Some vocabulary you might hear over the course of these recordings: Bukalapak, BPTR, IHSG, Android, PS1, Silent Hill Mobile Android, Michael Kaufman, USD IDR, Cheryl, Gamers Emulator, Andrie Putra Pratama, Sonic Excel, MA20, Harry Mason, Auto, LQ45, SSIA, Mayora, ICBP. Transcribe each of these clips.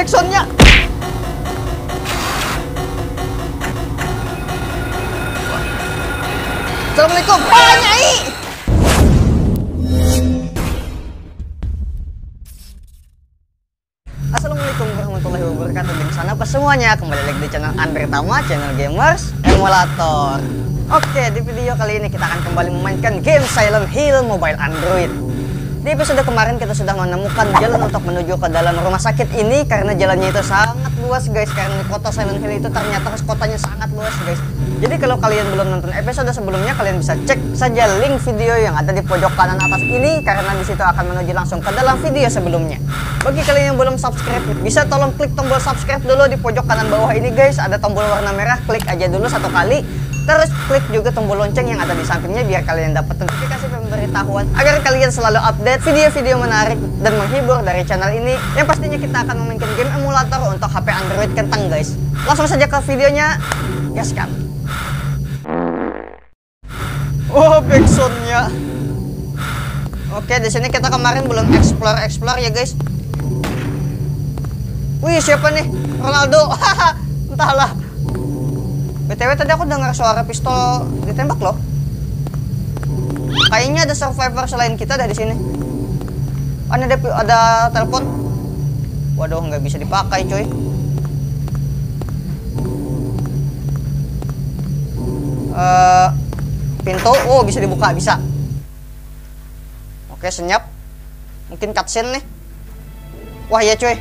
actionnya. Assalamualaikum. Wah, Nyai. Assalamualaikum warahmatullahi wabarakatuh. Di sana apa semuanya, kembali lagi di channel Andrie Pratama, channel Gamers Emulator. Oke, di video kali ini kita akan kembali memainkan game Silent Hill Mobile Android. Di episode kemarin kita sudah menemukan jalan untuk menuju ke dalam rumah sakit ini karena jalannya itu sangat luas, guys. Karena di kota Silent Hill itu ternyata kotanya sangat luas, guys. Jadi kalau kalian belum nonton episode sebelumnya, kalian bisa cek saja link video yang ada di pojok kanan atas ini karena di situ akan menuju langsung ke dalam video sebelumnya. Bagi kalian yang belum subscribe, bisa tolong klik tombol subscribe dulu di pojok kanan bawah ini, guys. Ada tombol warna merah, klik aja dulu 1 kali. Terus klik juga tombol lonceng yang ada di sampingnya biar kalian dapat notifikasi pemberitahuan agar kalian selalu update video-video menarik dan menghibur dari channel ini. Yang pastinya kita akan memainkan game emulator untuk HP Android kentang, guys. Langsung saja ke videonya, gaskan. Oh, backsoundnya. Oke, di sini kita kemarin belum explore ya, guys. Wih, siapa nih? Ronaldo. Entahlah. BTW tadi aku dengar suara pistol ditembak loh. Kayaknya ada survivor selain kita dari sini. Ada telepon. Waduh, nggak bisa dipakai, cuy. Pintu, oh bisa dibuka, bisa. Oke, senyap. Mungkin cutscene nih. Wah ya, cuy.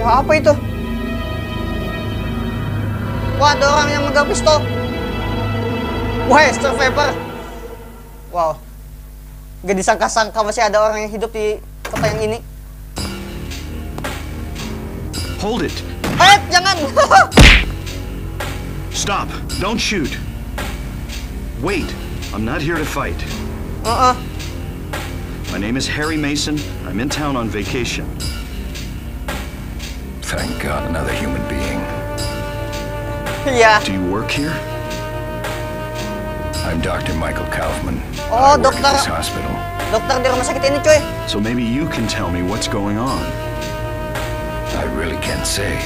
Wah, apa itu? Wah, ada orang yang megang pistol. Wah, survivor. Wow. Gak disangka-sangka masih ada orang yang hidup di kota yang ini. Hold it. Eh, jangan. Stop. Don't shoot. Wait. I'm not here to fight. My name is Harry Mason. I'm in town on vacation. Thank God, another human being. Yeah. Do you work here? I'm Dr. Michael Kaufman. Oh, I work at this hospital. Dokter di rumah sakit ini, cuy. So maybe you can tell me what's going on. I really can't say.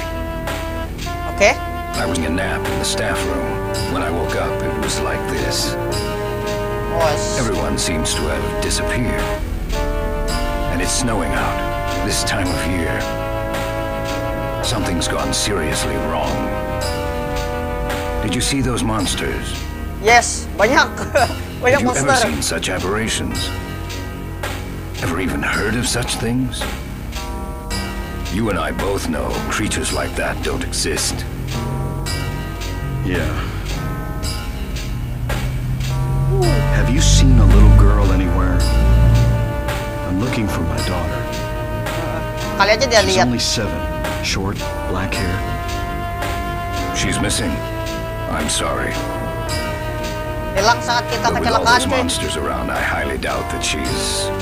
Okay. I was in a nap in the staff room. When I woke up, it was like this. Everyone seems to have disappeared. And it's snowing out this time of year. Something's gone seriously wrong. Did you see those monsters? Yes, banyak. Banyak monster. Have you ever seen such aberrations? Ever even heard of such things? You and I both know creatures like that don't exist. Yeah. Have you seen a little girl anywhere? I'm looking for my daughter. Kali aja dia lihat. She's only 7. Short, black hair. She's missing. I'm sorry. Hilang saat kita kecelakaan. With all those monsters around, I highly doubt that she's.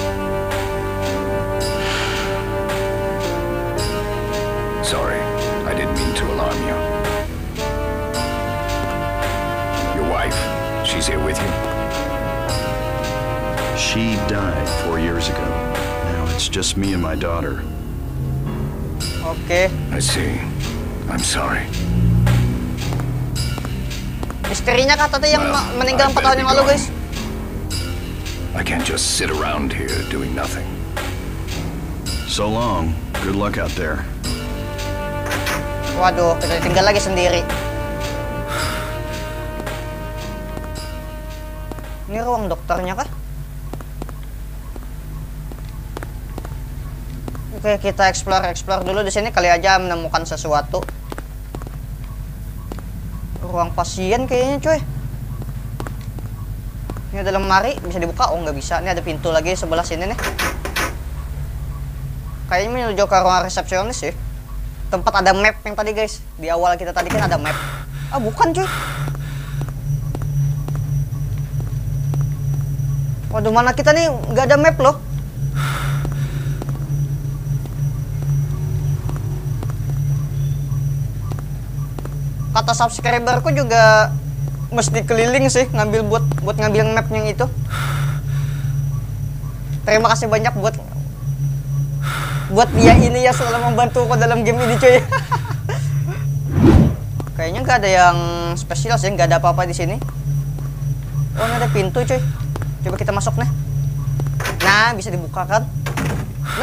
Sorry, I didn't mean to alarm you. Your wife, she's here with you. She died 4 years ago. Now it's just me and my daughter. Oke. I see. I'm sorry. Misterinya katanya yang meninggal 4 tahun yang lalu, guys. I can't just sit around here doing nothing. So long. Good luck out there. Waduh, kita tinggal lagi sendiri. Ini ruang dokternya kah? Oke, kita explore dulu di sini, kali aja menemukan sesuatu. Ruang pasien kayaknya, cuy. Ini ada lemari, bisa dibuka? Oh, nggak bisa. Ini ada pintu lagi sebelah sini nih. Kayaknya menuju ke ruang resepsionis sih. Tempat ada map yang tadi, guys. Di awal kita tadi kan ada map. Ah, bukan, cuy. Waduh, mana kita nih? Nggak ada map loh. Kata subscriberku juga mesti keliling sih ngambil buat ngambil map yang itu. Terima kasih banyak buat dia ini ya, selalu membantu aku dalam game ini, cuy. Kayaknya nggak ada yang spesial sih, nggak ada apa-apa di sini. Oh, ini ada pintu, cuy. Coba kita masuk nih. Nah, bisa dibuka kan?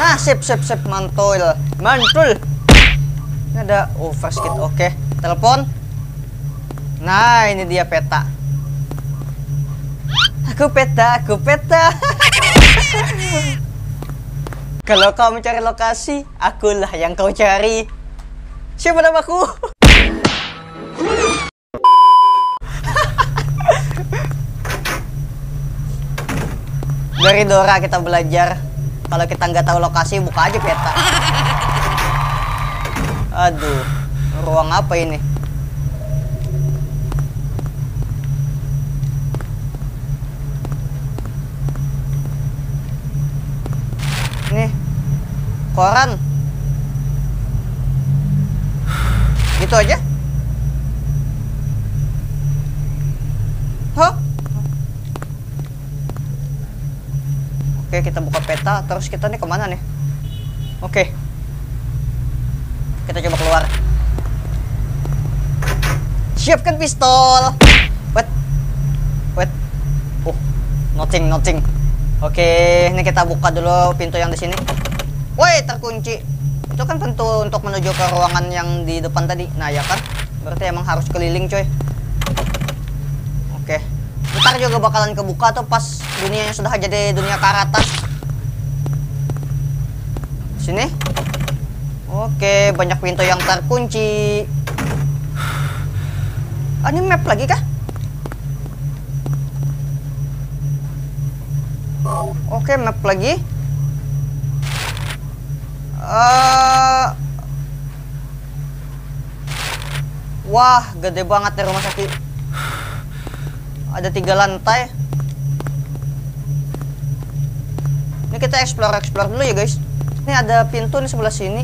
Nah, sip, mantul. Ini ada, oh, first kit, oke. Telepon. Nah, ini dia peta. Aku peta. Kalau kau mencari lokasi, akulah yang kau cari. Siapa namaku? Dari Dora kita belajar kalau kita nggak tahu lokasi, buka aja peta. Aduh, ruang apa ini? Nih, koran. Gitu aja? Hah? Oke, kita buka peta, terus kita nih kemana nih? Oke, kita coba keluar. Siapkan pistol. Wait. Oh, nothing. Oke, ini kita buka dulu pintu yang di sini. Woi, terkunci. Itu kan pintu untuk menuju ke ruangan yang di depan tadi. Nah, ya kan? Berarti emang harus keliling, coy. Oke. Ntar juga bakalan kebuka tuh pas dunianya sudah jadi dunia karatan. Sini. Oke, banyak pintu yang terkunci. Ah, ini map lagi kah? Oke, map lagi. Wah, gede banget nih rumah sakit. Ada 3 lantai. Ini kita explore dulu ya, guys. Ini ada pintu di sebelah sini.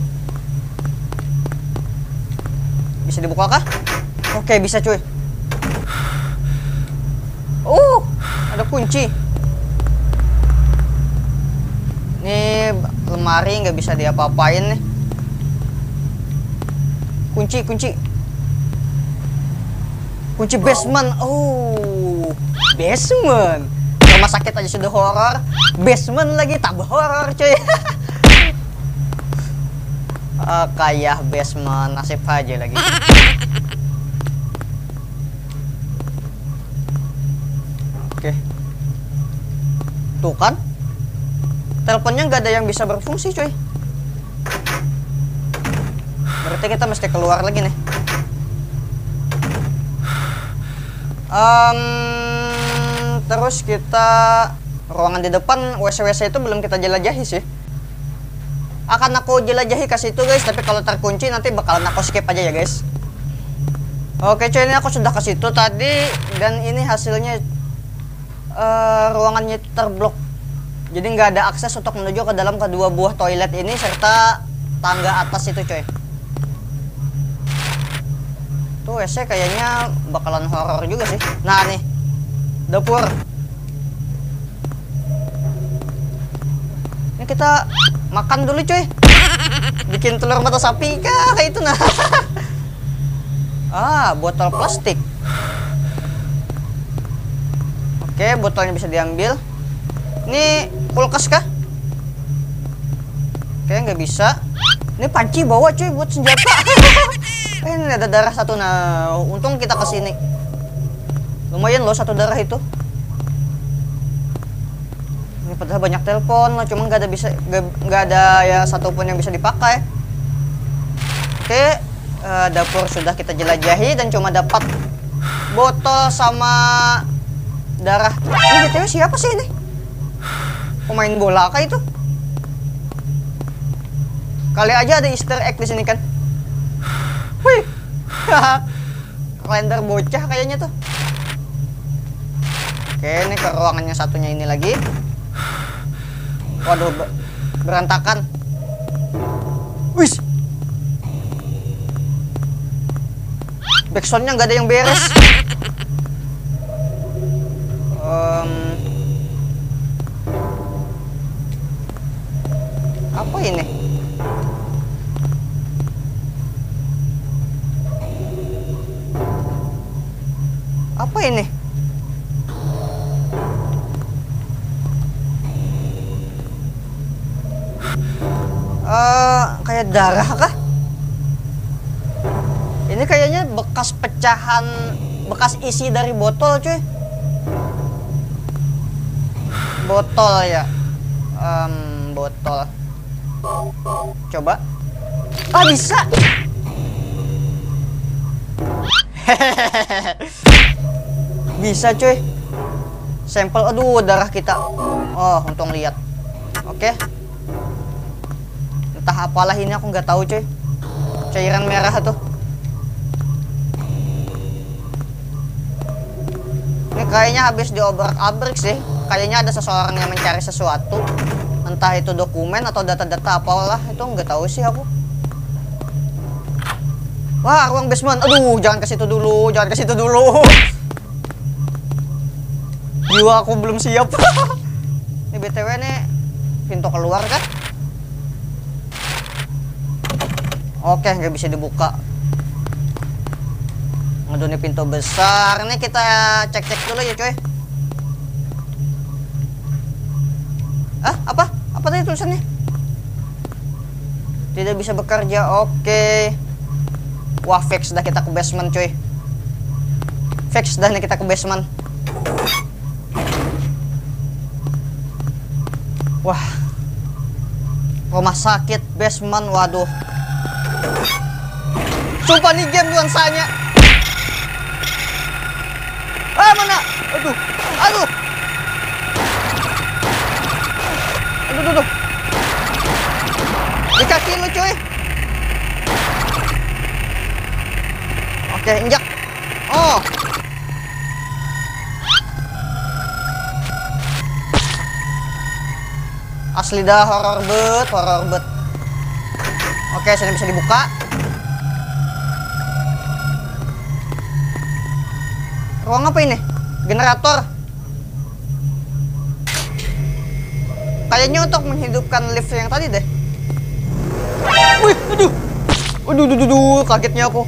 Bisa dibuka kah? Oke, bisa, cuy. Ada kunci. Ini lemari nggak bisa diapa-apain nih. Kunci. Kunci basement. Basement. Rumah sakit aja sudah horor, basement lagi tambah horor, cuy. Kayak basement nasib aja lagi. Oke. Tuh kan? Teleponnya nggak ada yang bisa berfungsi, cuy. Berarti kita mesti keluar lagi nih. Terus kita ruangan di depan WC itu belum kita jelajahi sih. Akan aku jelajahi kasih itu, guys, tapi kalau terkunci nanti bakalan aku skip aja ya, guys. Oke, cuy, ini aku sudah ke situ tadi dan ini hasilnya ruangannya terblok. Jadi nggak ada akses untuk menuju ke dalam kedua buah toilet ini serta tangga atas itu, cuy. Tuh WC kayaknya bakalan horor juga sih. Nah, nih dapur. Ini kita makan dulu, cuy. Bikin telur mata sapi kah kayak itu, nah. Botol plastik. Oke, botolnya bisa diambil. Ini kulkas kah? Kayaknya nggak bisa. Ini panci bawa, cuy, buat senjata. Ini ada darah satu. Nah, untung kita kesini. Lumayan loh satu darah itu. Ini padahal banyak telepon lah, cuma nggak ada ya satupun yang bisa dipakai. Oke, dapur sudah kita jelajahi dan cuma dapat botol sama darah. Ini BTW siapa sih ini? Pemain bola kah itu? Kali aja ada Easter egg di sini kan. Wih, kalender bocah kayaknya tuh. Oke, ini ke ruangannya satunya ini lagi. Waduh, berantakan. Wih, backsoundnya nggak ada yang beres. kayak darah kah? Ini kayaknya bekas pecahan, bekas isi dari botol, cuy. Botol ya, botol. Coba. Ah, bisa. Bisa, cuy. Sampel, aduh, darah kita. Oh, untung lihat. Oke. Entah apalah ini, aku nggak tahu, cuy. Cairan merah tuh. Ini kayaknya habis diobrak-abrik sih. Kayaknya ada seseorang yang mencari sesuatu. Entah itu dokumen atau data-data apalah. Itu nggak tahu sih aku. Wah, ruang basement. Aduh, jangan ke situ dulu. Jangan ke situ dulu. Jiwa aku belum siap. Ini BTW nih pintu keluar kan? Oke, nggak bisa dibuka. Ngedunia pintu besar, ini kita cek-cek dulu ya, coy. Ah, apa? Apa tadi tulisannya? Tidak bisa bekerja, oke. Wah, fix dah kita ke basement, coy. Fix dah nih kita ke basement. Wah, rumah sakit, basement, waduh. Sumpah nih game nuansanya. Ah, mana? Aduh, aduh. Aduh, aduh, aduh. Di kaki lu, cuy. Oke, injak. Oh. Asli dah, horor bet, horor bet. Oke, sini bisa dibuka. Ruang apa ini? Generator. Kayaknya untuk menghidupkan lift yang tadi deh. Wih, aduh. Aduh, kagetnya aku.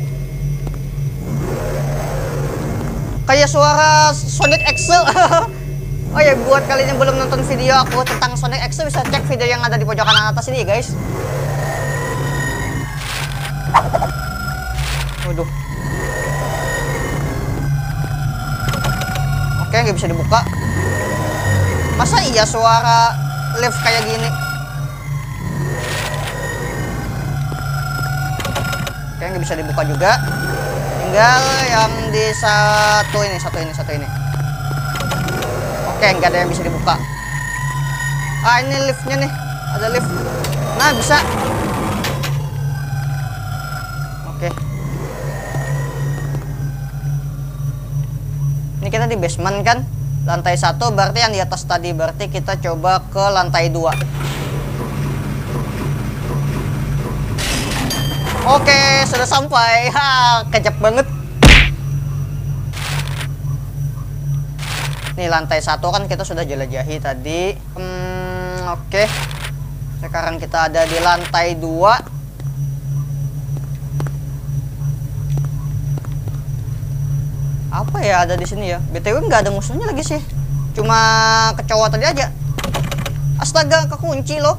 Kayak suara Sonic Excel. Oh ya, buat kalian yang belum nonton video aku tentang Sonic Excel, bisa cek video yang ada di pojok kanan atas ini, guys. Waduh. Oke, nggak bisa dibuka. Masa iya suara lift kayak gini? Oke, nggak bisa dibuka juga. Tinggal yang di satu ini. Oke, nggak ada yang bisa dibuka. Ah, ini liftnya nih. Ada lift. Nah, bisa. Oke. Ini kita di basement kan? Lantai 1 berarti yang di atas tadi. Berarti kita coba ke lantai 2. Oke, sudah sampai. Ha, kejap banget. Nih lantai 1 kan kita sudah jelajahi tadi. Oke. Sekarang kita ada di lantai 2. Apa ya ada di sini ya? BTW nggak ada musuhnya lagi sih. Cuma kecoa tadi aja. Astaga, kekunci loh.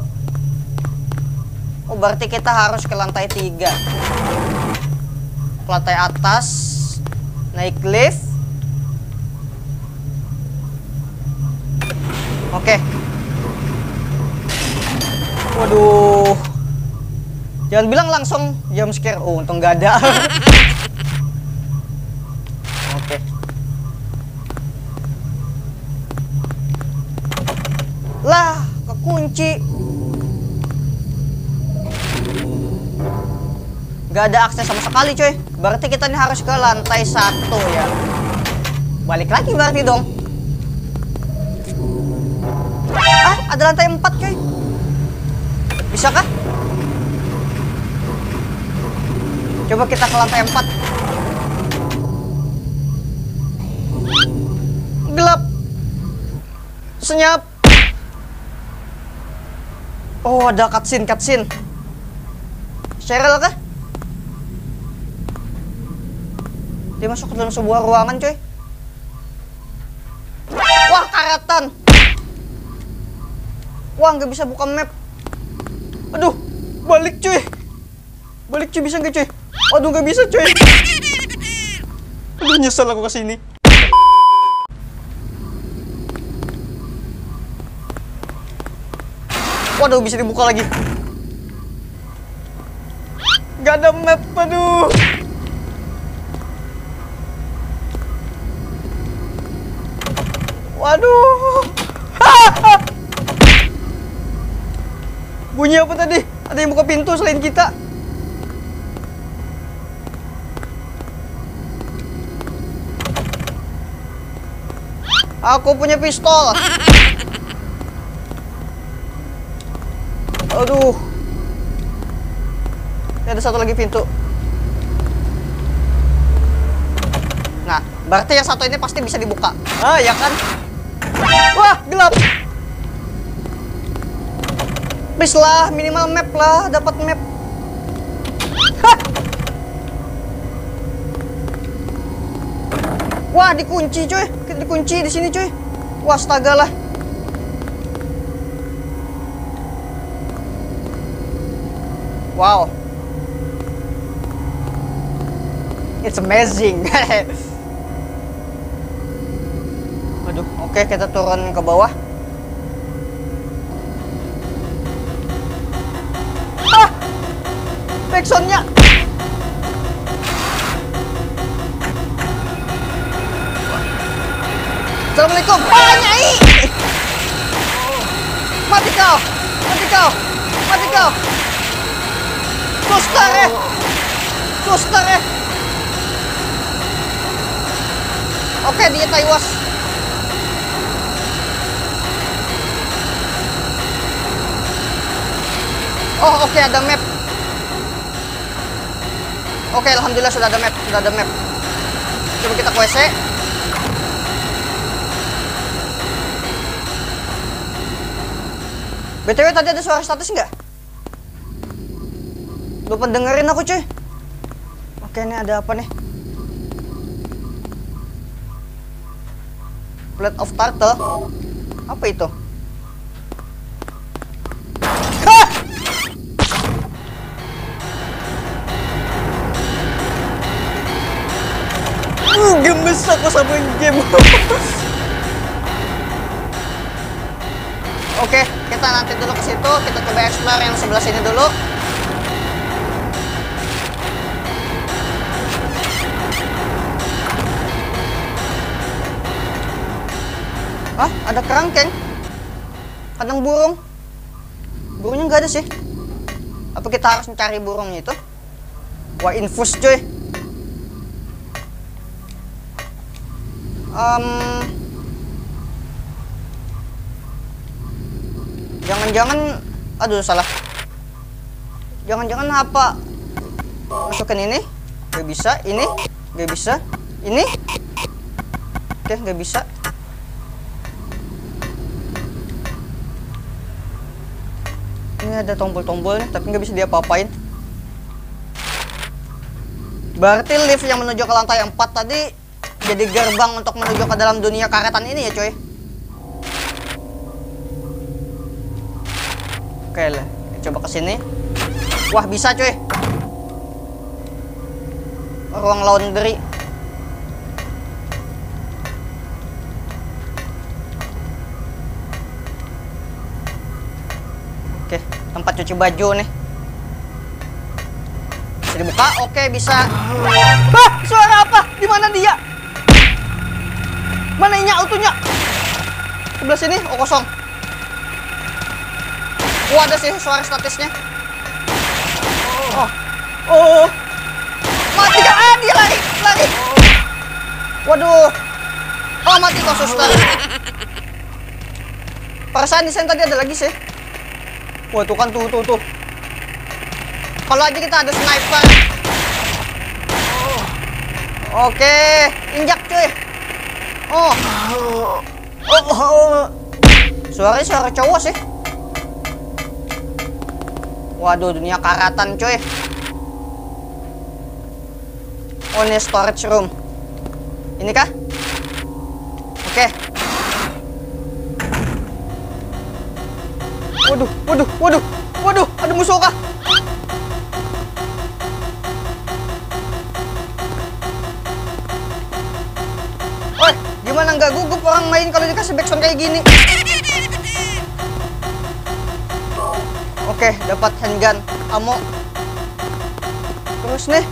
Oh, berarti kita harus ke lantai 3. Ke lantai atas. Naik lift. Oke. Waduh. Jangan bilang langsung jump scare. Oh, untung nggak ada. Oke. Lah, kekunci. Nggak ada akses sama sekali, cuy. Berarti kita ini harus ke lantai 1 ya. Balik lagi berarti dong. Ada lantai 4, cuy. Bisa kah? Coba kita ke lantai 4. Gelap. Senyap. Oh, ada cutscene. Cheryl kah? Dia masuk ke dalam sebuah ruangan, cuy. Wah, karatan. Wah, nggak bisa buka map. Aduh, balik, cuy. Balik cuy, bisa nggak cuy? Waduh, nggak bisa cuy. Aduh, nyesel aku kesini. Waduh, bisa dibuka lagi. Nggak ada map, aduh. Waduh. Bunyi apa tadi? Ada yang buka pintu selain kita. Aku punya pistol. Aduh. Ini ada satu lagi pintu. Nah, berarti yang satu ini pasti bisa dibuka. Ah, ya kan? Wah, gelap. Please lah, minimal map lah, dapat map. Hah. Wah, dikunci cuy. Dikunci di sini cuy. Wah, astaga lah. Wow. It's amazing. Aduh, oke, kita turun ke bawah. Ah! Backsound-nya. Assalamualaikum. Ah, nyai. Mati kau. Mati kau. Mati kau. Suster eh. Suster eh. Oke, dia tewas. Oh, oke, ada map. Oke, alhamdulillah sudah ada map, sudah ada map. Coba kita ke WC. BTW tadi ada suara status nggak? Lupa dengerin aku cuy. Oke, ini ada apa nih? Plate of Tartar. Apa itu? Hah! Gemes aku sama game. Oke, kita nanti dulu ke situ, kita coba explore yang sebelah sini dulu. Hah? Ada kerangkeng? Kadang burung? Burungnya nggak ada sih. Apa kita harus mencari burungnya itu? Wah, infus cuy. Jangan-jangan, aduh salah. Jangan-jangan apa? Masukin ini, nggak bisa. Ini, nggak bisa. Ini, oke, nggak bisa. Ini ada tombol-tombolnya, tapi nggak bisa diapa-apain. Berarti lift yang menuju ke lantai 4 tadi jadi gerbang untuk menuju ke dalam dunia karetan ini ya cuy. Oke lah, coba ke sini. Wah, bisa cuy. Ruang laundry. Oke, tempat cuci baju nih. Bisa dibuka, oke bisa. Wah, suara apa? Di mana dia? Mana inya utuhnya? Sebelah sini, oh kosong. Wah, ada sih suara statisnya. Oh, oh, mati kah? Ah, dia lari, lari. Waduh, oh mati kok suster. Perasaan di sana tadi ada lagi sih. Wah, tuh kan, tuh. Kalau aja kita ada sniper. Oke, injak cuy. Oh. Oh. Suaranya suara cowok sih. Waduh, dunia karatan cuy. Oh, ini storage room. Ini kah? Oke. Waduh, ada musuh kah? gimana nggak gugup orang main kalau dikasih backsound kayak gini. Oke, dapat handgun, ammo. Terus nih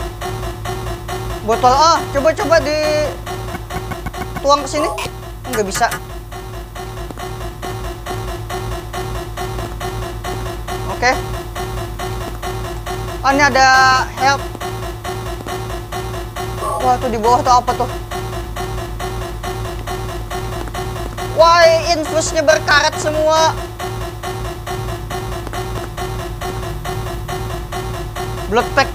botol A, coba-coba di tuang ke sini. Nggak bisa. Oke. Oh, ini ada help. Wah, tuh di bawah tuh apa tuh? Why infusnya berkarat semua. Blood pack.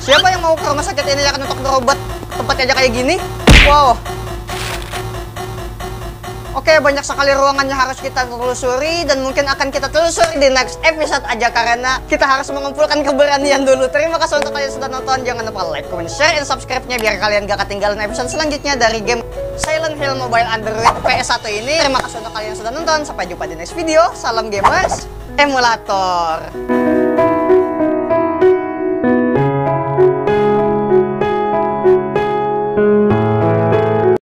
Siapa yang mau ke rumah sakit ini akan untuk berobat? Tempatnya aja kayak gini. Wow. Oke, banyak sekali ruangan yang harus kita telusuri dan mungkin akan kita telusuri di next episode aja karena kita harus mengumpulkan keberanian dulu. Terima kasih untuk kalian sudah nonton. Jangan lupa like, comment, share, dan subscribe-nya biar kalian gak ketinggalan episode selanjutnya dari game Silent Hill Mobile Android PS1 ini. Terima kasih untuk kalian sudah nonton. Sampai jumpa di next video. Salam Gamers Emulator.